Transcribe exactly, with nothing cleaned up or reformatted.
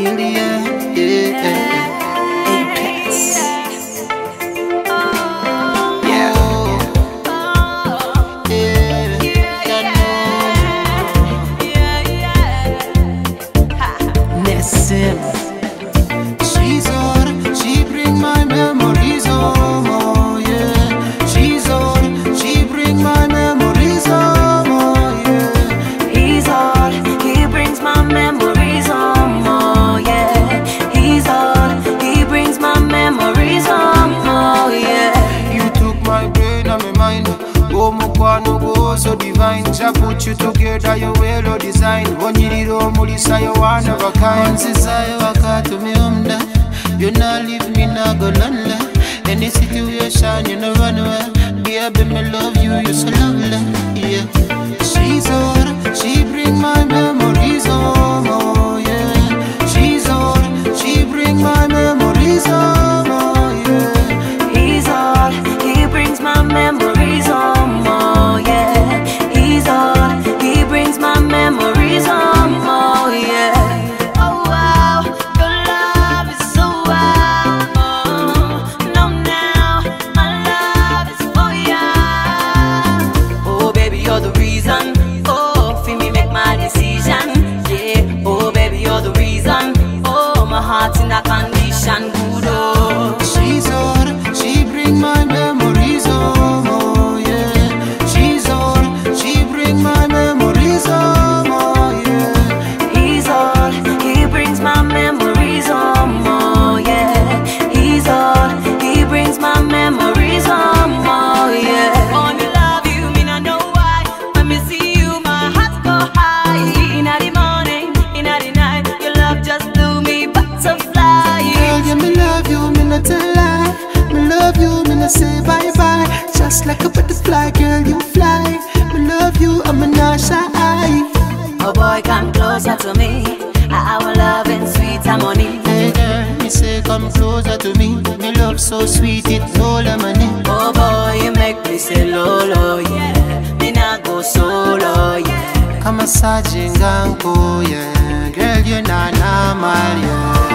yeah, yeah. Apex. Yeah, oh, yeah, yeah, yeah, yeah. Ha. Nessim, she's on, she bring my memories on. Oh yeah, she's on, she bring my memories on. Oh yeah, he's on, he brings my memories. So divine, I put you together, your well or design. One need it all, you're one of a kind. Since I walk out to me, you not leave me, not go under. Any situation, you know, run away. Baby, me love you, you so lovely. Yeah, she's all, she bring my memories home. Oh yeah, she's all, she bring my memories home. Oh yeah, he's all, he brings my memories home. Oh yeah. Say bye bye, just like a butterfly, girl you fly. I love you, I'm a nice eye. Oh boy, come closer to me. I, I will love in sweet harmony. Hey girl, you say come closer to me. Me love so sweet, it's all a money. Oh boy, you make me say lolo, yeah. Me not go solo, yeah. I'm a sergeant, ganko, yeah. Girl, you're not normal, yeah.